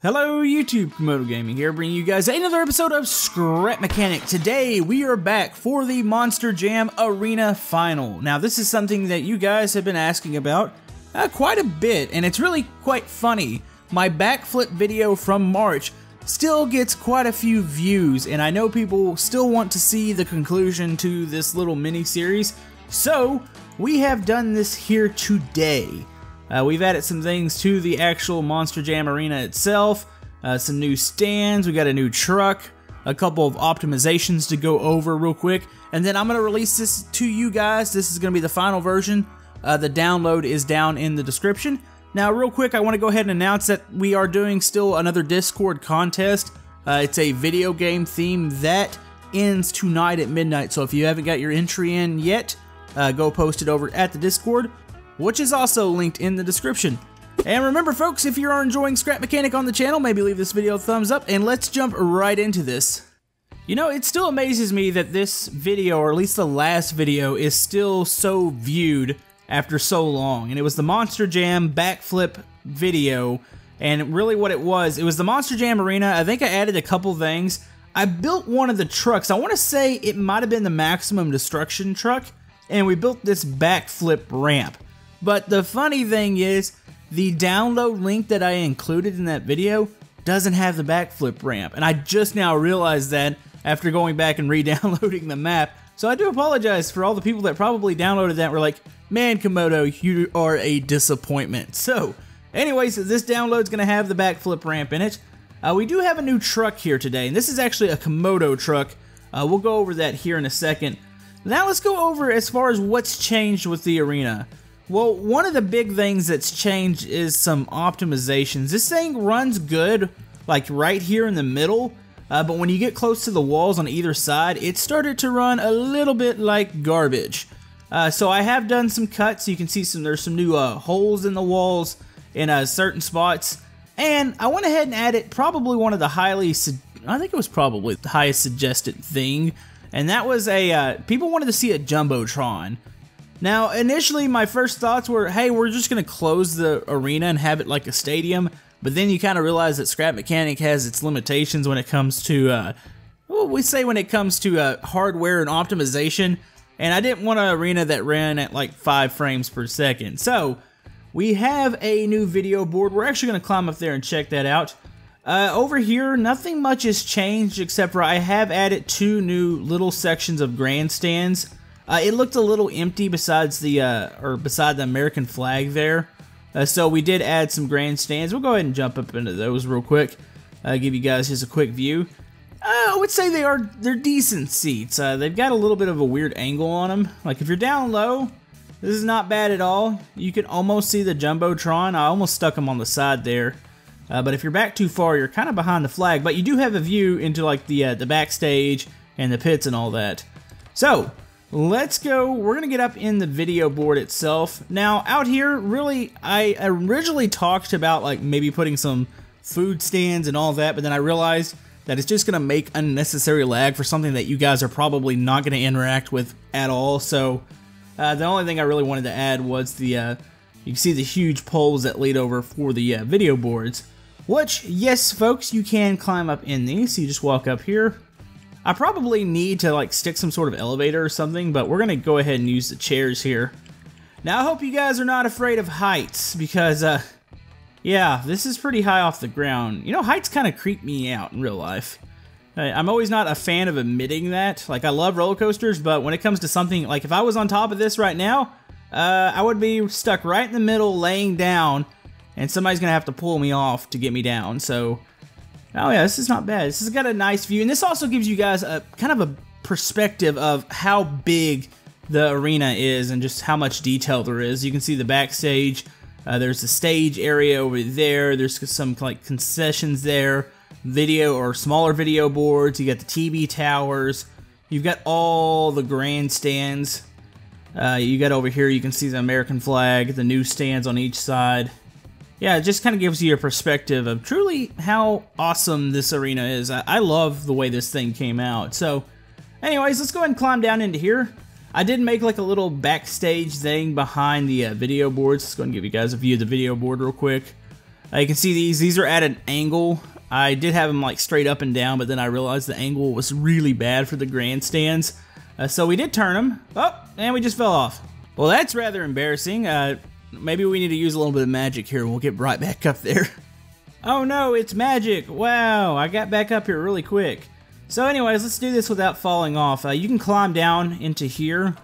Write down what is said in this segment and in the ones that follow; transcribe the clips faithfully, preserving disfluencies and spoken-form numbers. Hello YouTube, Camodo Gaming here, bringing you guys another episode of Scrap Mechanic. Today we are back for the Monster Jam Arena Final. Now this is something that you guys have been asking about uh, quite a bit, and it's really quite funny. My backflip video from March still gets quite a few views, and I know people still want to see the conclusion to this little mini-series, so we have done this here today. Uh, we've added some things to the actual Monster Jam Arena itself, uh, some new stands, we got a new truck, a couple of optimizations to go over real quick, and then I'm going to release this to you guys. This is going to be the final version. Uh, the download is down in the description. Now real quick, I want to go ahead and announce that we are doing still another Discord contest. Uh, it's a video game theme that ends tonight at midnight, so if you haven't got your entry in yet, uh, go post it over at the Discord, which is also linked in the description. And remember folks, if you are enjoying Scrap Mechanic on the channel, maybe leave this video a thumbs up, and let's jump right into this. You know, it still amazes me that this video, or at least the last video, is still so viewed after so long. And it was the Monster Jam backflip video, and really what it was, it was the Monster Jam Arena. I think I added a couple things. I built one of the trucks. I want to say it might have been the Maximum Destruction truck, and we built this backflip ramp. But the funny thing is, the download link that I included in that video doesn't have the backflip ramp. And I just now realized that after going back and re-downloading the map. So I do apologize for all the people that probably downloaded that and were like, man, Komodo, you are a disappointment. So anyways, this download's going to have the backflip ramp in it. Uh, we do have a new truck here today, and this is actually a Komodo truck. Uh, we'll go over that here in a second. Now let's go over as far as what's changed with the arena. Well, one of the big things that's changed is some optimizations. This thing runs good, like right here in the middle, uh, but when you get close to the walls on either side, it started to run a little bit like garbage. Uh, so I have done some cuts. You can see some there's some new uh, holes in the walls in uh, certain spots, and I went ahead and added probably one of the highly, I think it was probably the highest suggested thing, and that was a uh, people wanted to see a Jumbotron. Now, initially, my first thoughts were, hey, we're just going to close the arena and have it like a stadium. But then you kind of realize that Scrap Mechanic has its limitations when it comes to, uh, what we say when it comes to uh, hardware and optimization. And I didn't want an arena that ran at like five frames per second. So, we have a new video board. We're actually going to climb up there and check that out. Uh, over here, nothing much has changed except for I have added two new little sections of grandstands. Uh, it looked a little empty besides the uh, or beside the American flag there, uh, so we did add some grandstands. We'll go ahead and jump up into those real quick, uh, give you guys just a quick view. Uh, I would say they are they're decent seats. Uh, they've got a little bit of a weird angle on them. Like if you're down low, this is not bad at all. You can almost see the Jumbotron. I almost stuck them on the side there, uh, but if you're back too far, you're kind of behind the flag. But you do have a view into like the uh, the backstage and the pits and all that. So. Let's go, we're gonna get up in the video board itself. Now out here, really, I originally talked about like maybe putting some food stands and all that, but then I realized that it's just gonna make unnecessary lag for something that you guys are probably not gonna interact with at all. So uh, the only thing I really wanted to add was the, uh, you can see the huge poles that lead over for the uh, video boards, which yes folks, you can climb up in these. So you just walk up here. I probably need to like stick some sort of elevator or something, but we're gonna go ahead and use the chairs here. Now I hope you guys are not afraid of heights because, uh, yeah, this is pretty high off the ground. You know, heights kind of creep me out in real life. I'm always not a fan of admitting that. Like I love roller coasters, but when it comes to something like if I was on top of this right now, uh, I would be stuck right in the middle laying down, and somebody's gonna have to pull me off to get me down. So. Oh yeah, this is not bad. This has got a nice view, and this also gives you guys a kind of a perspective of how big the arena is and just how much detail there is. You can see the backstage. Uh, there's the stage area over there. There's some like concessions there, video or smaller video boards. You got the T V towers. You've got all the grandstands. Uh, you got over here. You can see the American flag, the newsstands on each side. Yeah, it just kind of gives you a perspective of truly how awesome this arena is. I, I love the way this thing came out. So, anyways, let's go ahead and climb down into here. I did make like a little backstage thing behind the uh, video boards. Let's go ahead and give you guys a view of the video board real quick. Uh, you can see these, these are at an angle. I did have them like straight up and down, but then I realized the angle was really bad for the grandstands. Uh, so we did turn them, oh, and we just fell off. Well, that's rather embarrassing. Uh, maybe we need to use a little bit of magic here and we'll get right back up there. Oh no, it's magic. Wow, I got back up here really quick. So anyways, let's do this without falling off. Uh, you can climb down into here.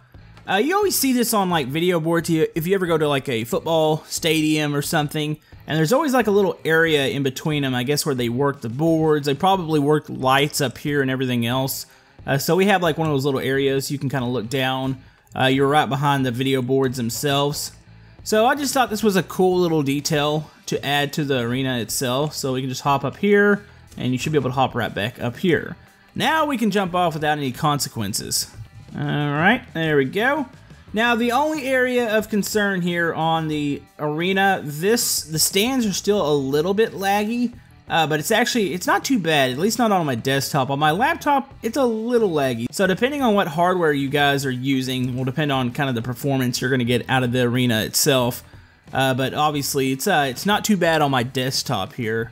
Uh, you always see this on like video boards if you ever go to like a football stadium or something, and there's always like a little area in between them, I guess, where they work the boards. They probably work lights up here and everything else. Uh, so we have like one of those little areas you can kind of look down. Uh, you're right behind the video boards themselves. So I just thought this was a cool little detail to add to the arena itself. So we can just hop up here, and you should be able to hop right back up here. Now we can jump off without any consequences. Alright, there we go. Now the only area of concern here on the arena, this the stands are still a little bit laggy, uh, but it's actually, it's not too bad, at least not on my desktop. On my laptop, it's a little laggy. So depending on what hardware you guys are using will depend on kind of the performance you're going to get out of the arena itself. Uh, but obviously, it's uh, it's not too bad on my desktop here.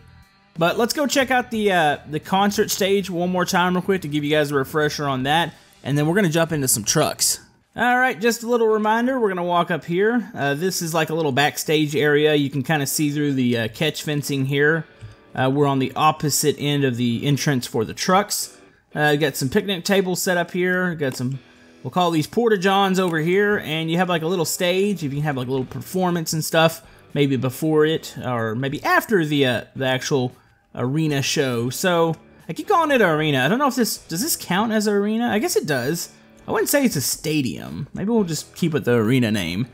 But let's go check out the uh, the concert stage one more time real quick to give you guys a refresher on that. And then we're going to jump into some trucks. Alright, just a little reminder, we're going to walk up here. Uh, this is like a little backstage area. You can kind of see through the uh, catch fencing here. Uh, we're on the opposite end of the entrance for the trucks. Uh, got some picnic tables set up here. Got some, we'll call these porta-johns over here. And you have like a little stage. You can have like a little performance and stuff. Maybe before it, or maybe after the uh, the actual arena show. So I keep calling it an arena. I don't know if this, does this count as an arena? I guess it does. I wouldn't say it's a stadium. Maybe we'll just keep it the arena name.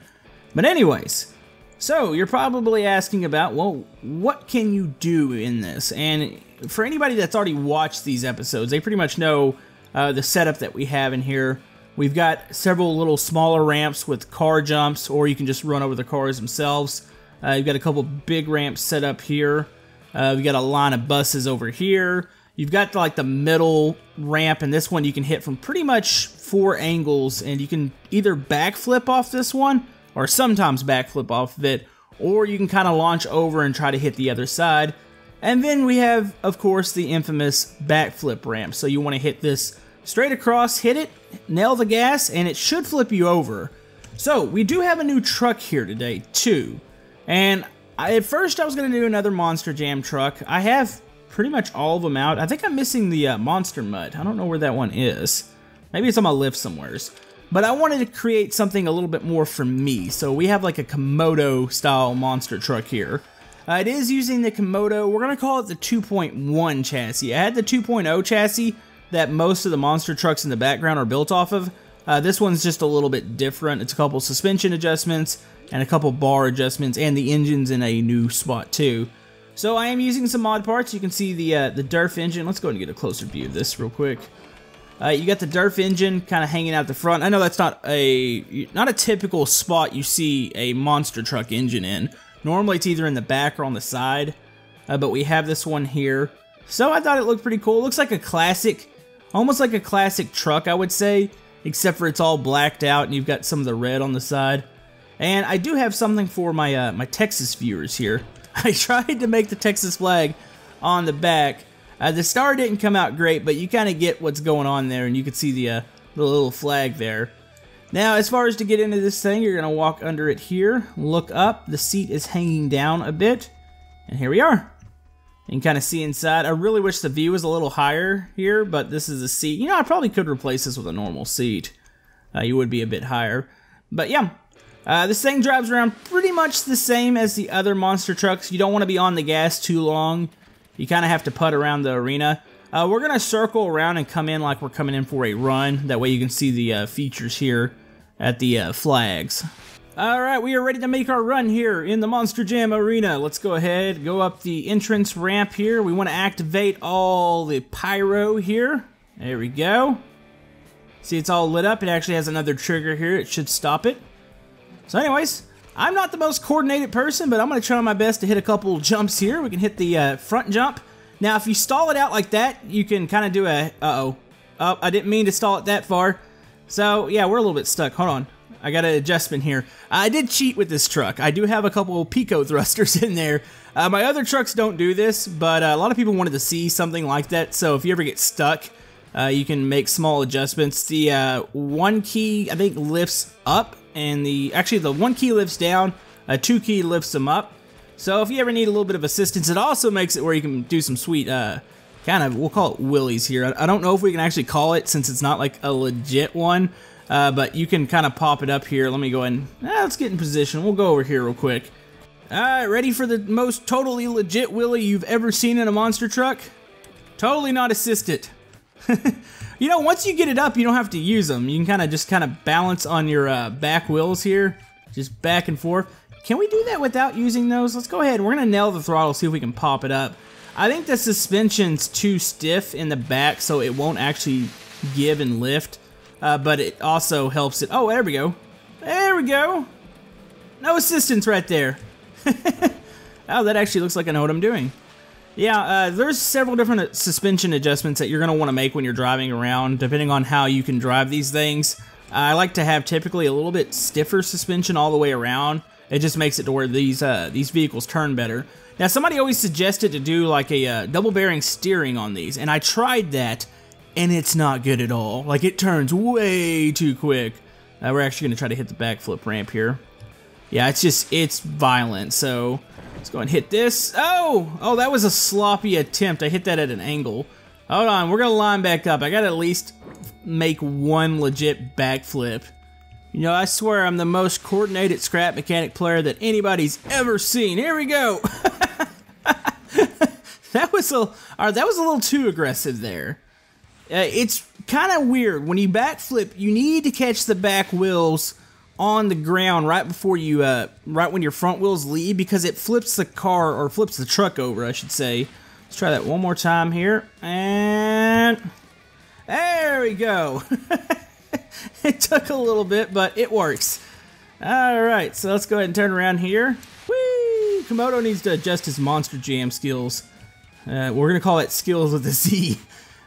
But anyways, so you're probably asking about, well, what can you do in this? And for anybody that's already watched these episodes, they pretty much know uh, the setup that we have in here. We've got several little smaller ramps with car jumps, or you can just run over the cars themselves. Uh, you've got a couple big ramps set up here. Uh, we've got a line of buses over here. You've got like the middle ramp, and this one you can hit from pretty much four angles, and you can either backflip off this one, or sometimes backflip off of it, or you can kind of launch over and try to hit the other side. And then we have, of course, the infamous backflip ramp. So you want to hit this straight across, hit it, nail the gas, and it should flip you over. So we do have a new truck here today, too. And I, at first I was going to do another Monster Jam truck. I have pretty much all of them out. I think I'm missing the uh, Monster Mutt. I don't know where that one is. Maybe it's on my lift somewheres. But I wanted to create something a little bit more for me. So we have like a Komodo style monster truck here. Uh, it is using the Komodo. We're going to call it the two point one chassis. I had the two point oh chassis that most of the monster trucks in the background are built off of. Uh, this one's just a little bit different. It's a couple suspension adjustments and a couple bar adjustments, and the engine's in a new spot too. So I am using some mod parts. You can see the uh, the Durf engine. Let's go ahead and get a closer view of this real quick. Uh, you got the Durf engine kind of hanging out the front. I know that's not a not a typical spot you see a monster truck engine in. Normally it's either in the back or on the side, uh, but we have this one here. So I thought it looked pretty cool. It looks like a classic, almost like a classic truck, I would say, except for it's all blacked out and you've got some of the red on the side. And I do have something for my uh, my Texas viewers here. I tried to make the Texas flag on the back. Uh, the star didn't come out great, but you kind of get what's going on there, and you can see the, uh, the little flag there. Now, as far as to get into this thing, you're going to walk under it here, look up, the seat is hanging down a bit, and here we are. You can kind of see inside. I really wish the view was a little higher here, but this is a seat. You know, I probably could replace this with a normal seat. Uh, you would be a bit higher, but yeah. Uh, this thing drives around pretty much the same as the other monster trucks. You don't want to be on the gas too long. You kind of have to putt around the arena. Uh, we're going to circle around and come in like we're coming in for a run. That way you can see the uh, features here at the uh, flags. Alright, we are ready to make our run here in the Monster Jam Arena. Let's go ahead, go up the entrance ramp here. We want to activate all the pyro here. There we go. See, it's all lit up. It actually has another trigger here. It should stop it. So anyways, I'm not the most coordinated person, but I'm going to try my best to hit a couple jumps here. We can hit the uh, front jump. Now, if you stall it out like that, you can kind of do a, uh-oh. Oh, I didn't mean to stall it that far. So, yeah, we're a little bit stuck. Hold on. I got an adjustment here. I did cheat with this truck. I do have a couple of Pico thrusters in there. Uh, my other trucks don't do this, but uh, a lot of people wanted to see something like that, so if you ever get stuck, uh, you can make small adjustments. The uh, one key, I think, lifts up, and the, actually the one key lifts down, a two key lifts them up. So if you ever need a little bit of assistance, it also makes it where you can do some sweet, uh, kind of, we'll call it willies here. I don't know if we can actually call it since it's not like a legit one, uh, but you can kind of pop it up here. Let me go ahead and, ah, let's get in position. We'll go over here real quick. All right, ready for the most totally legit willy you've ever seen in a monster truck? Totally not assisted. You know, once you get it up, you don't have to use them. You can kind of just kind of balance on your uh, back wheels here, just back and forth. Can we do that without using those? Let's go ahead. We're going to nail the throttle, see if we can pop it up. I think the suspension's too stiff in the back, so it won't actually give and lift. Uh, but it also helps it. Oh, there we go. There we go. No assistance right there. Oh, that actually looks like I know what I'm doing. Yeah, uh, there's several different suspension adjustments that you're going to want to make when you're driving around, depending on how you can drive these things. I like to have typically a little bit stiffer suspension all the way around. It just makes it to where these uh, these vehicles turn better. Now, somebody always suggested to do like a uh, double bearing steering on these, and I tried that, and it's not good at all. Like, it turns way too quick. Uh, we're actually going to try to hit the backflip ramp here. Yeah, it's just, it's violent, so let's go and hit this. Oh! Oh, that was a sloppy attempt. I hit that at an angle. Hold on, we're going to line back up. I got to at least make one legit backflip. You know, I swear I'm the most coordinated Scrap Mechanic player that anybody's ever seen. Here we go. That was a, or that was a little too aggressive there. Uh, it's kind of weird. When you backflip, you need to catch the back wheels on the ground right before you, uh, right when your front wheels leave, because it flips the car, or flips the truck over, I should say. Let's try that one more time here. And there we go. It took a little bit, but it works. All right, so let's go ahead and turn around here. Whee! Komodo needs to adjust his Monster Jam skills. Uh, we're gonna call it skills with a Z.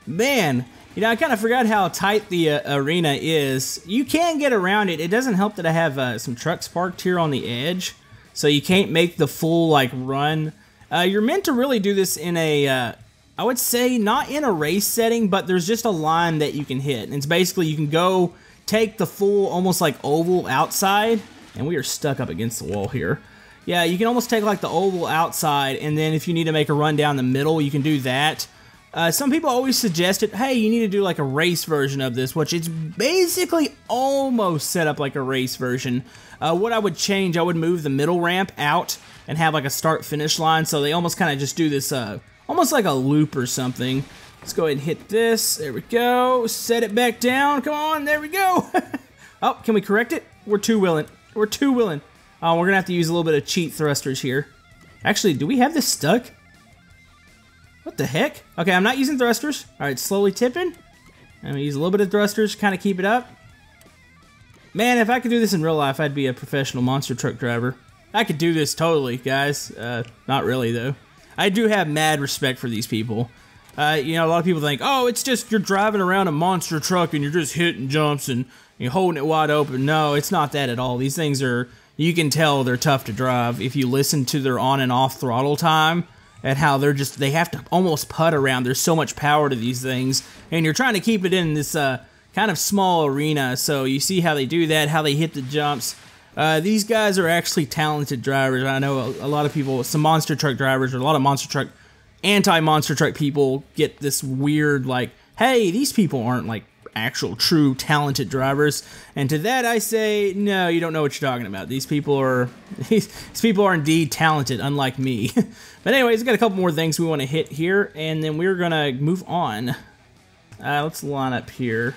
Man, you know, I kind of forgot how tight the uh, arena is. You can get around it. It doesn't help that I have uh, some trucks parked here on the edge, so you can't make the full like run. Uh, you're meant to really do this in a. Uh, I would say not in a race setting, but there's just a line that you can hit. And it's basically you can go take the full almost like oval outside, and we are stuck up against the wall here. Yeah, you can almost take like the oval outside, and then if you need to make a run down the middle, you can do that. Uh, some people always suggested, hey, you need to do like a race version of this, which it's basically almost set up like a race version. Uh, what I would change, I would move the middle ramp out and have like a start-finish line, so they almost kind of just do this uh, almost like a loop or something. Let's go ahead and hit this. There we go. Set it back down. Come on. There we go. Oh, can we correct it? We're too willing. We're too willing. Oh, we're going to have to use a little bit of cheat thrusters here. Actually, do we have this stuck? What the heck? Okay, I'm not using thrusters. All right, slowly tipping. I'm going to use a little bit of thrusters, kind of keep it up. Man, if I could do this in real life, I'd be a professional monster truck driver. I could do this totally, guys. Uh, not really, though. I do have mad respect for these people. Uh, you know, a lot of people think, oh, it's just you're driving around a monster truck and you're just hitting jumps and you're holding it wide open. No, it's not that at all. These things are, you can tell they're tough to drive if you listen to their on and off throttle time and how they're just, they have to almost putt around. There's so much power to these things, and you're trying to keep it in this uh, kind of small arena. So you see how they do that, how they hit the jumps. Uh, these guys are actually talented drivers. I know a, a lot of people, some monster truck drivers, or a lot of monster truck, anti-monster truck people get this weird, like, hey, these people aren't, like, actual, true, talented drivers. And to that I say, no, you don't know what you're talking about. These people are, these, these people are indeed talented, unlike me. But anyways, we've got a couple more things we want to hit here, and then we're going to move on. Uh, let's line up here.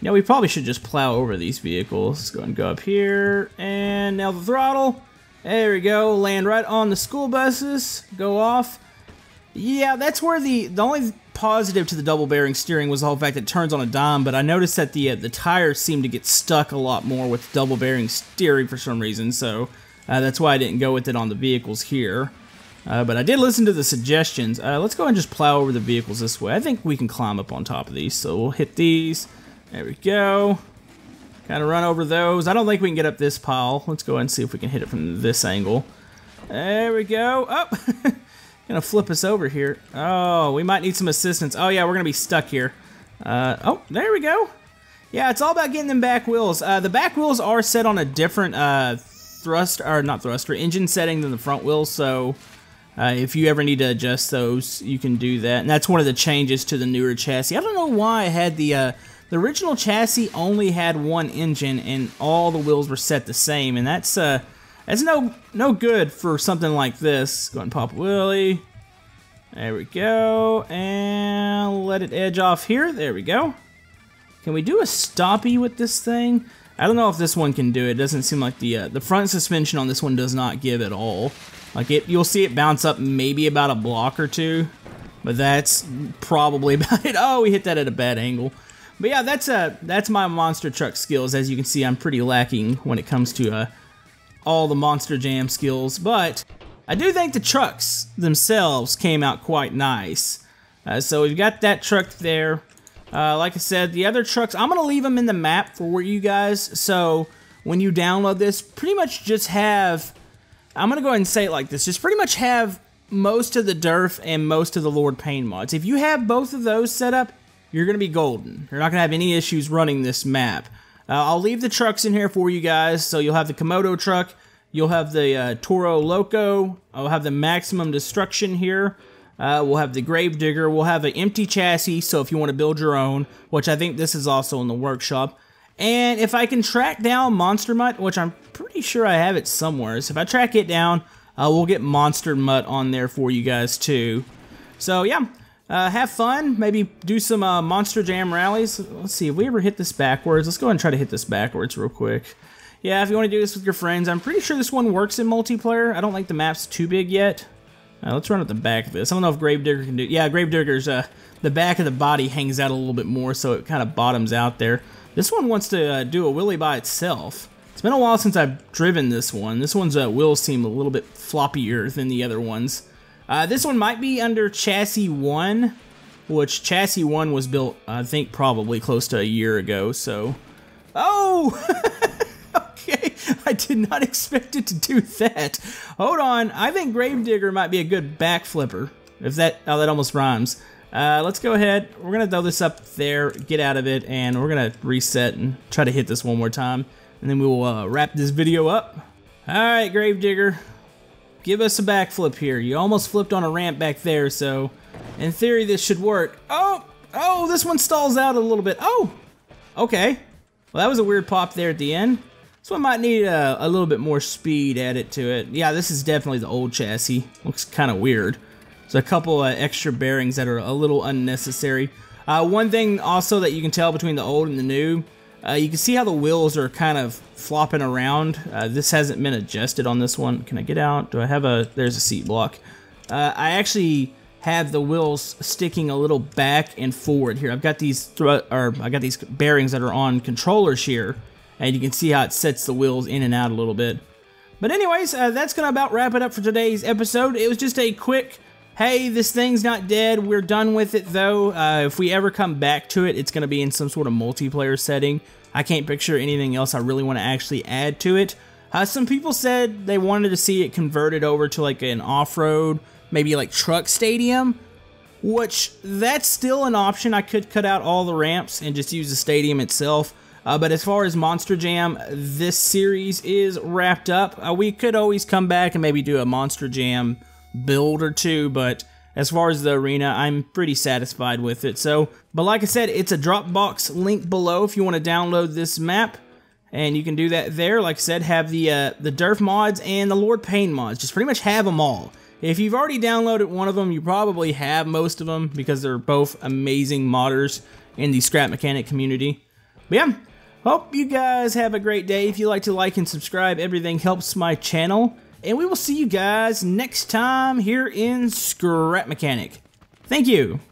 You know, we probably should just plow over these vehicles. Let's go ahead and go up here, and nail the throttle. There we go, land right on the school buses, go off. Yeah, that's where the, the only positive to the double bearing steering was the whole fact that it turns on a dime, but I noticed that the, uh, the tires seem to get stuck a lot more with double bearing steering for some reason, so uh, that's why I didn't go with it on the vehicles here. Uh, but I did listen to the suggestions. Uh, let's go ahead and just plow over the vehicles this way. I think we can climb up on top of these, so we'll hit these. There we go. Gotta run over those. I don't think we can get up this pile. Let's go ahead and see if we can hit it from this angle. There we go. Oh! Gonna flip us over here. Oh, we might need some assistance. Oh yeah, we're gonna be stuck here. Uh, oh, there we go. Yeah, it's all about getting them back wheels. Uh, the back wheels are set on a different uh, thrust, or not thruster, engine setting than the front wheels, so uh, if you ever need to adjust those, you can do that. And that's one of the changes to the newer chassis. I don't know why I had the... Uh, the original chassis only had one engine, and all the wheels were set the same, and that's... Uh, That's no no good for something like this. Go ahead and pop Willy. There we go. And let it edge off here. There we go. Can we do a stoppie with this thing? I don't know if this one can do it. It doesn't seem like the uh, the front suspension on this one does not give at all. Like it, you'll see it bounce up maybe about a block or two, but that's probably about it. Oh, we hit that at a bad angle. But yeah, that's uh, that's my monster truck skills. As you can see, I'm pretty lacking when it comes to uh. all the Monster Jam skills, but I do think the trucks themselves came out quite nice. Uh, so we've got that truck there. Uh, like I said, the other trucks, I'm gonna leave them in the map for you guys, so when you download this, pretty much just have, I'm gonna go ahead and say it like this, just pretty much have most of the Durf and most of the Lord Pain mods. If you have both of those set up, you're gonna be golden. You're not gonna have any issues running this map. Uh, I'll leave the trucks in here for you guys, so you'll have the Komodo truck, you'll have the uh, Toro Loco, I'll have the Maximum Destruction here, uh, we'll have the Grave Digger, we'll have an empty chassis, so if you want to build your own, which I think this is also in the workshop, and if I can track down Monster Mutt, which I'm pretty sure I have it somewhere, so if I track it down, uh, we'll get Monster Mutt on there for you guys too. So yeah. Uh, have fun, maybe do some uh, Monster Jam rallies. Let's see, if we ever hit this backwards, let's go ahead and try to hit this backwards real quick. Yeah, if you want to do this with your friends, I'm pretty sure this one works in multiplayer. I don't think the map's too big yet. Uh, let's run at the back of this. I don't know if Gravedigger can do... Yeah, Gravedigger's, uh, the back of the body hangs out a little bit more, so it kind of bottoms out there. This one wants to uh, do a wheelie by itself. It's been a while since I've driven this one. This one's uh, wheels seem a little bit floppier than the other ones. Uh, this one might be under Chassis one, which Chassis one was built, I think, probably close to a year ago, so... Oh! Okay, I did not expect it to do that. Hold on, I think Gravedigger might be a good back flipper. If that... Oh, that almost rhymes. Uh, let's go ahead, we're gonna throw this up there, get out of it, and we're gonna reset and try to hit this one more time. And then we will uh, wrap this video up. Alright, Gravedigger. Give us a backflip here. You almost flipped on a ramp back there, so in theory this should work. Oh! Oh, this one stalls out a little bit. Oh! Okay. Well, that was a weird pop there at the end. This one might need a, a little bit more speed added to it. Yeah, this is definitely the old chassis. Looks kind of weird. There's a couple of extra bearings that are a little unnecessary. Uh, one thing also that you can tell between the old and the new, Uh, you can see how the wheels are kind of flopping around. Uh, this hasn't been adjusted on this one. Can I get out? Do I have a... There's a seat block. Uh, I actually have the wheels sticking a little back and forward here. I've got these thru- or I got these bearings that are on controller shear, and you can see how it sets the wheels in and out a little bit. But anyways, uh, that's gonna about wrap it up for today's episode. It was just a quick, hey, this thing's not dead. We're done with it, though. Uh, if we ever come back to it, it's going to be in some sort of multiplayer setting. I can't picture anything else I really want to actually add to it. Uh, some people said they wanted to see it converted over to, like, an off-road, maybe, like, truck stadium, which that's still an option. I could cut out all the ramps and just use the stadium itself. Uh, but as far as Monster Jam, this series is wrapped up. Uh, we could always come back and maybe do a Monster Jam build or two, but as far as the arena, I'm pretty satisfied with it. So, but like I said, it's a Dropbox link below if you want to download this map, and you can do that there. Like I said, have the uh, the Durf mods and the Lord Pain mods. Just pretty much have them all. If you've already downloaded one of them, you probably have most of them because they're both amazing modders in the Scrap Mechanic community. But yeah, hope you guys have a great day. If you like to like and subscribe, everything helps my channel. And we will see you guys next time here in Scrap Mechanic. Thank you.